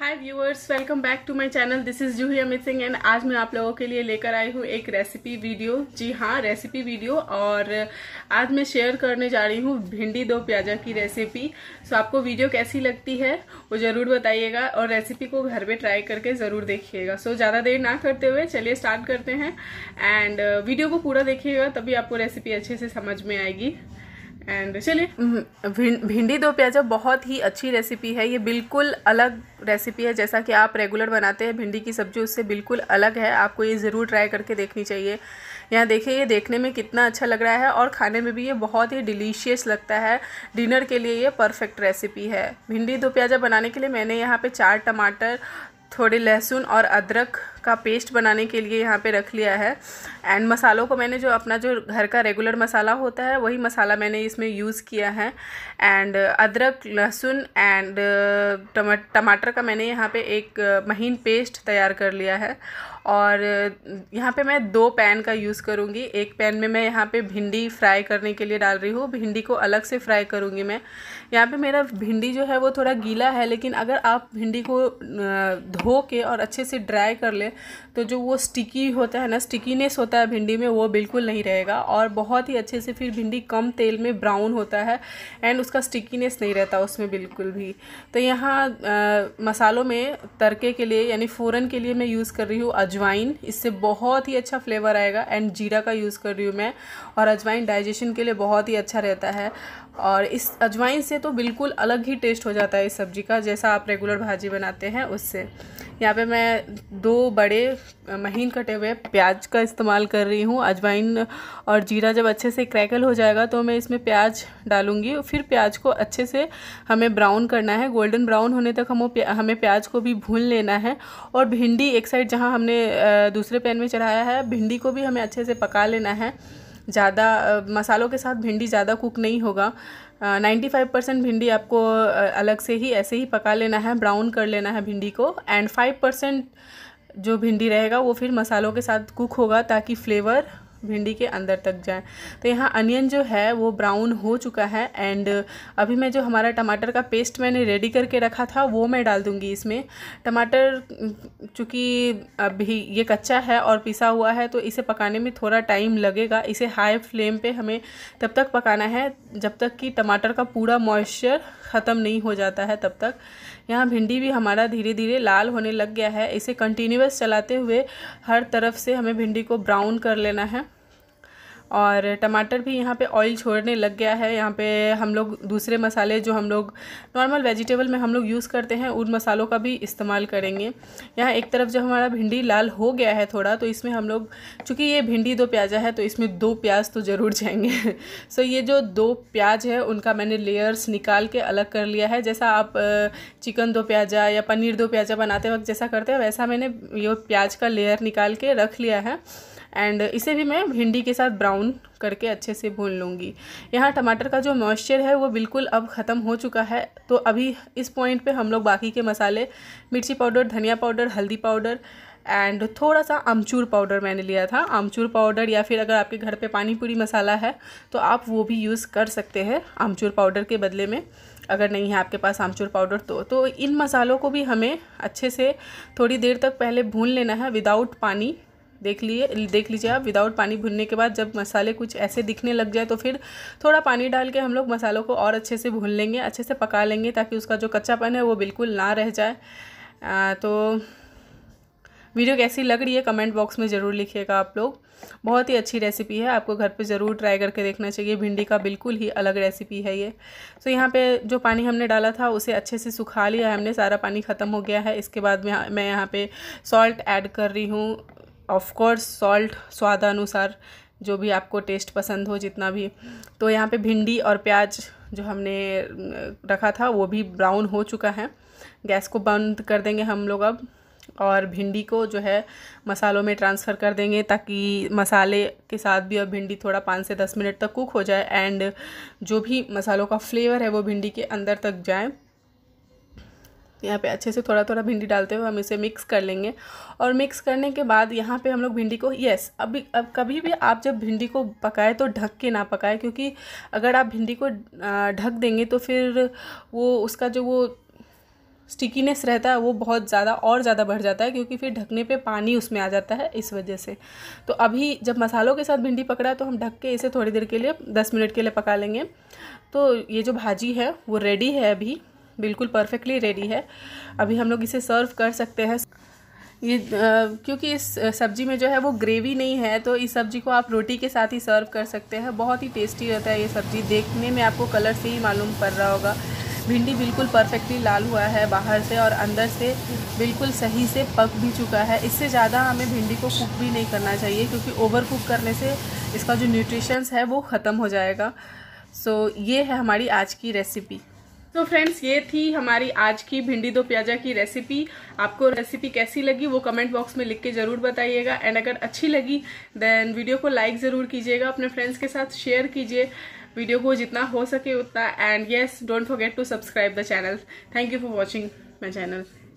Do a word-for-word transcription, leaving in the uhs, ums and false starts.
Hi viewers, welcome back to my channel. This is Juhi Amit Singh and आज मैं आप लोगों के लिए लेकर आई हूँ एक रेसिपी वीडियो। जी हाँ, रेसिपी वीडियो। और आज मैं शेयर करने जा रही हूँ भिंडी दो प्याजा की रेसिपी। सो आपको वीडियो कैसी लगती है वो ज़रूर बताइएगा और रेसिपी को घर पे ट्राई करके ज़रूर देखिएगा। सो ज़्यादा देर ना करते हुए चलिए स्टार्ट करते हैं एंड वीडियो को पूरा देखिएगा, तभी आपको रेसिपी अच्छे से समझ में आएगी। एंड चलिए, भिंडी दो प्याजा बहुत ही अच्छी रेसिपी है। ये बिल्कुल अलग रेसिपी है, जैसा कि आप रेगुलर बनाते हैं भिंडी की सब्जी, उससे बिल्कुल अलग है। आपको ये ज़रूर ट्राई करके देखनी चाहिए। यहाँ देखिए, ये देखने में कितना अच्छा लग रहा है और खाने में भी ये बहुत ही डिलीशियस लगता है। डिनर के लिए ये परफेक्ट रेसिपी है। भिंडी दो प्याजा बनाने के लिए मैंने यहाँ पर चार टमाटर, थोड़े लहसुन और अदरक का पेस्ट बनाने के लिए यहाँ पे रख लिया है। एंड मसालों को मैंने जो अपना जो घर का रेगुलर मसाला होता है वही मसाला मैंने इसमें यूज़ किया है। एंड अदरक, लहसुन एंड टमाटर का मैंने यहाँ पे एक महीन पेस्ट तैयार कर लिया है। और यहाँ पे मैं दो पैन का यूज़ करूँगी। एक पैन में मैं यहाँ पे भिंडी फ्राई करने के लिए डाल रही हूँ। भिंडी को अलग से फ्राई करूँगी मैं। यहाँ पे मेरा भिंडी जो है वो थोड़ा गीला है, लेकिन अगर आप भिंडी को धो के और अच्छे से ड्राई कर लें तो जो वो स्टिकी होता है ना, स्टिकीनेस होता है भिंडी में, वो बिल्कुल नहीं रहेगा। और बहुत ही अच्छे से फिर भिंडी कम तेल में ब्राउन होता है एंड उसका स्टिकीनेस नहीं रहता उसमें बिल्कुल भी। तो यहाँ आ, मसालों में तड़के के लिए यानी फ़ौरन के लिए मैं यूज़ कर रही हूँ अजवाइन। इससे बहुत ही अच्छा फ्लेवर आएगा। एंड जीरा का यूज़ कर रही हूँ मैं, और अजवाइन डाइजेशन के लिए बहुत ही अच्छा रहता है। और इस अजवाइन से तो बिल्कुल अलग ही टेस्ट हो जाता है इस सब्ज़ी का, जैसा आप रेगुलर भाजी बनाते हैं उससे। यहाँ पे मैं दो बड़े महीन कटे हुए प्याज का इस्तेमाल कर रही हूँ। अजवाइन और जीरा जब अच्छे से क्रैकल हो जाएगा तो मैं इसमें प्याज डालूँगी। फिर प्याज को अच्छे से हमें ब्राउन करना है। गोल्डन ब्राउन होने तक हम हमें प्याज को भी भून लेना है। और भिंडी एक साइड जहाँ हमने दूसरे पैन में चढ़ाया है, भिंडी को भी हमें अच्छे से पका लेना है। ज़्यादा मसालों के साथ भिंडी ज़्यादा कुक नहीं होगा। नाइन्टी फाइव परसेंट भिंडी आपको अलग से ही ऐसे ही पका लेना है, ब्राउन कर लेना है भिंडी को। एंड फाइव परसेंट जो भिंडी रहेगा वो फिर मसालों के साथ कुक होगा, ताकि फ्लेवर भिंडी के अंदर तक जाए। तो यहाँ अनियन जो है वो ब्राउन हो चुका है। एंड अभी मैं जो हमारा टमाटर का पेस्ट मैंने रेडी करके रखा था वो मैं डाल दूँगी इसमें। टमाटर चूँकि अभी ये कच्चा है और पिसा हुआ है तो इसे पकाने में थोड़ा टाइम लगेगा। इसे हाई फ्लेम पे हमें तब तक पकाना है जब तक कि टमाटर का पूरा मॉइस्चर ख़त्म नहीं हो जाता है तब तक। यहाँ भिंडी भी हमारा धीरे धीरे लाल होने लग गया है। इसे कंटिन्यूअस चलाते हुए हर तरफ से हमें भिंडी को ब्राउन कर लेना है। और टमाटर भी यहाँ पे ऑयल छोड़ने लग गया है। यहाँ पे हम लोग दूसरे मसाले जो हम लोग नॉर्मल वेजिटेबल में हम लोग यूज़ करते हैं उन मसालों का भी इस्तेमाल करेंगे। यहाँ एक तरफ जब हमारा भिंडी लाल हो गया है थोड़ा, तो इसमें हम लोग, चूँकि ये भिंडी दो प्याजा है तो इसमें दो प्याज तो ज़रूर जाएंगे। सो ये जो दो प्याज है उनका मैंने लेयर्स निकाल के अलग कर लिया है। जैसा आप चिकन दो प्याजा या पनीर दो प्याजा बनाते वक्त जैसा करते हैं वैसा मैंने ये प्याज का लेयर निकाल के रख लिया है। एंड इसे भी मैं भिंडी के साथ ब्राउन करके अच्छे से भून लूँगी। यहाँ टमाटर का जो मॉइस्चर है वो बिल्कुल अब ख़त्म हो चुका है। तो अभी इस पॉइंट पे हम लोग बाकी के मसाले, मिर्ची पाउडर, धनिया पाउडर, हल्दी पाउडर एंड थोड़ा सा आमचूर पाउडर मैंने लिया था। आमचूर पाउडर या फिर अगर आपके घर पे पानी पूरी मसाला है तो आप वो भी यूज़ कर सकते हैं आमचूर पाउडर के बदले में, अगर नहीं है आपके पास आमचूर पाउडर तो। तो इन मसालों को भी हमें अच्छे से थोड़ी देर तक पहले भून लेना है विदाउट पानी। देख लीजिए देख लीजिए आप, विदाउट पानी भुनने के बाद जब मसाले कुछ ऐसे दिखने लग जाए तो फिर थोड़ा पानी डाल के हम लोग मसालों को और अच्छे से भून लेंगे, अच्छे से पका लेंगे, ताकि उसका जो कच्चापन है वो बिल्कुल ना रह जाए। आ, तो वीडियो कैसी लग रही है कमेंट बॉक्स में ज़रूर लिखिएगा आप लोग। बहुत ही अच्छी रेसिपी है, आपको घर पे ज़रूर ट्राई करके देखना चाहिए। भिंडी का बिल्कुल ही अलग रेसिपी है ये। सो so, यहाँ पे जो पानी हमने डाला था उसे अच्छे से सुखा लिया हमने, सारा पानी ख़त्म हो गया है। इसके बाद में मैं यहाँ पर सॉल्ट ऐड कर रही हूँ। ऑफ़ कोर्स सॉल्ट स्वादानुसार, जो भी आपको टेस्ट पसंद हो जितना भी। तो यहाँ पे भिंडी और प्याज जो हमने रखा था वो भी ब्राउन हो चुका है। गैस को बंद कर देंगे हम लोग अब, और भिंडी को जो है मसालों में ट्रांसफ़र कर देंगे, ताकि मसाले के साथ भी अब भिंडी थोड़ा पाँच से दस मिनट तक कुक हो जाए एंड जो भी मसालों का फ्लेवर है वो भिंडी के अंदर तक जाए। यहाँ पे अच्छे से थोड़ा थोड़ा भिंडी डालते हुए हम इसे मिक्स कर लेंगे। और मिक्स करने के बाद यहाँ पे हम लोग भिंडी को यस अभी अब कभी भी आप जब भिंडी को पकाएं तो ढक के ना पकाएं, क्योंकि अगर आप भिंडी को ढक देंगे तो फिर वो उसका जो वो स्टिकीनेस रहता है वो बहुत ज़्यादा और ज़्यादा बढ़ जाता है, क्योंकि फिर ढकने पे पानी उसमें आ जाता है इस वजह से। तो अभी जब मसालों के साथ भिंडी पकड़ा तो हम ढक के इसे थोड़ी देर के लिए दस मिनट के लिए पका लेंगे। तो ये जो भाजी है वो रेडी है, अभी बिल्कुल परफेक्टली रेडी है। अभी हम लोग इसे सर्व कर सकते हैं। ये आ, क्योंकि इस सब्ज़ी में जो है वो ग्रेवी नहीं है, तो इस सब्ज़ी को आप रोटी के साथ ही सर्व कर सकते हैं। बहुत ही टेस्टी रहता है ये सब्ज़ी, देखने में आपको कलर से ही मालूम पड़ रहा होगा। भिंडी बिल्कुल परफेक्टली लाल हुआ है बाहर से और अंदर से बिल्कुल सही से पक भी चुका है। इससे ज़्यादा हमें भिंडी को कुक भी नहीं करना चाहिए, क्योंकि ओवर कुक करने से इसका जो न्यूट्रिशंस है वो ख़त्म हो जाएगा। सो so, ये है हमारी आज की रेसिपी। तो फ्रेंड्स, ये थी हमारी आज की भिंडी दो प्याजा की रेसिपी। आपको रेसिपी कैसी लगी वो कमेंट बॉक्स में लिख के ज़रूर बताइएगा। एंड अगर अच्छी लगी देन वीडियो को लाइक ज़रूर कीजिएगा, अपने फ्रेंड्स के साथ शेयर कीजिए वीडियो को जितना हो सके उतना। And yes, don't forget to subscribe the channel. Thank you for watching my channel.